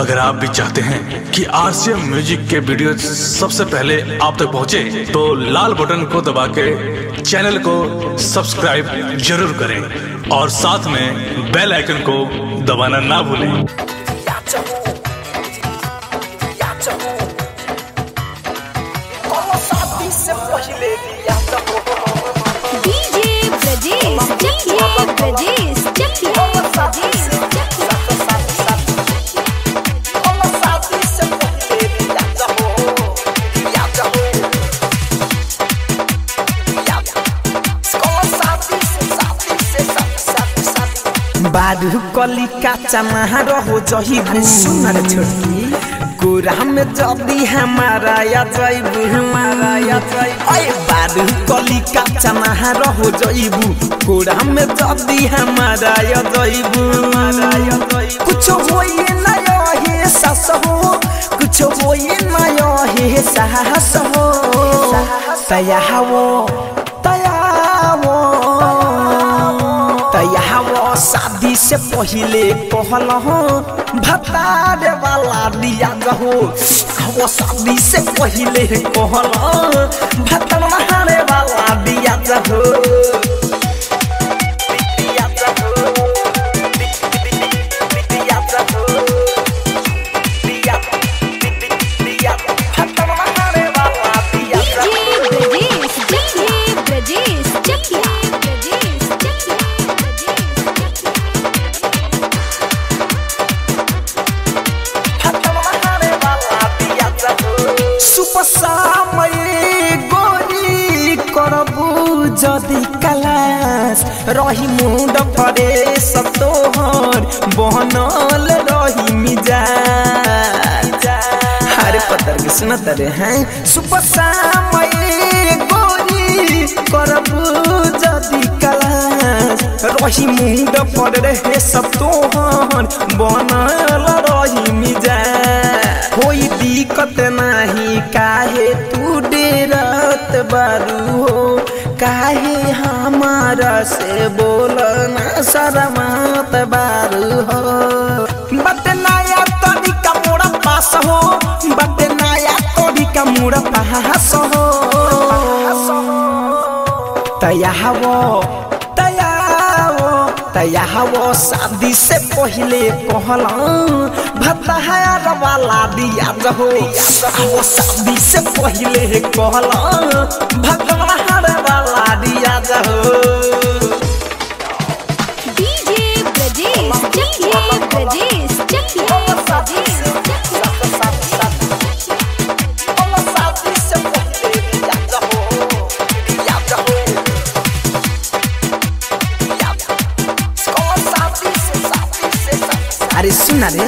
अगर आप भी चाहते हैं कि RCM म्यूजिक के वीडियो सबसे पहले आप तक पहुंचे तो लाल बटन को दबा के चैनल को सब्सक्राइब जरूर करें और साथ में बेल आइकन को दबाना ना भूलें। बारू कली का चमहा रहो जहीबू सुनर छोटी गोरा में जदी हमारा या जईबू हमारा या जईबू। अरे बारू कली का चमहा रहो जहीबू गोरा में जदी हमारा या जईबू हमारा या जईबू। कुछ होए ना ये सास हो कुछ होए ना ये साहस हो तया हो शादी से पहले कहल हो भतारे वाला दिया गहो। वो शादी से पहले कहल भतारे वाला दिया गहो दिया गहो दिया गहो दिया दिया भतारे वाला दिया गहो। जदी कलास रही मुंड परे सतोहर बनल रही मिजाज। हर पतर के सुन तरे हैं सुपर समय गोरी करबू जदी कलास रही मुंड परे सतोहर बनल रही मिजाज। कोई दिक्कत नहीं काहे तू डेरत बारू हो काहे हमारा से बोलना शरमात बारू हो। बट नया तरीका मोरा पास हो बट नया तरीका मोरा पास हो तया हो शादी से पहले कहल भतार वाला दिया गहो। शादी से पहले कहल भतार वाला दिया गहो। अरे सुना रे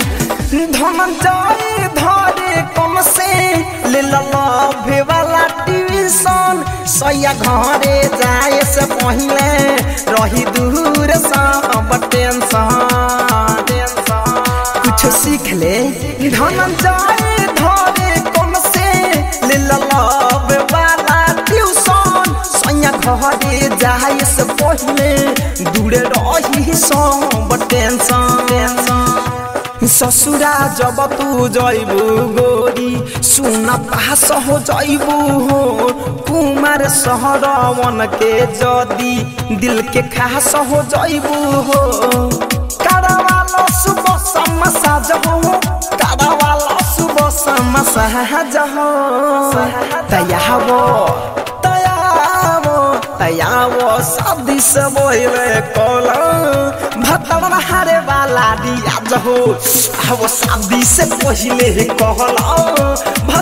धन जाए धरे कम से ले लभे वाला ट्यूशन सैया घरे जाए से पहले रही दूर सब टेंशन। कुछ सीख ले धन जाए धरे कम से ले लभे वाला ट्यूशन सैया घरे जाए से पहले दूर रही सब टेंशन। ससुरा जब तू जईबू गोरी सुन पास हो जईबू हो कुमार सहरवन के जदी दिल के खास हो जईबू हो। करवालो सुबह शाम साज हो करवालो सुबह शाम साज हो तया हो शादी से बोले कोला भतारे वाला दिया गहो। शादी से पहले कहल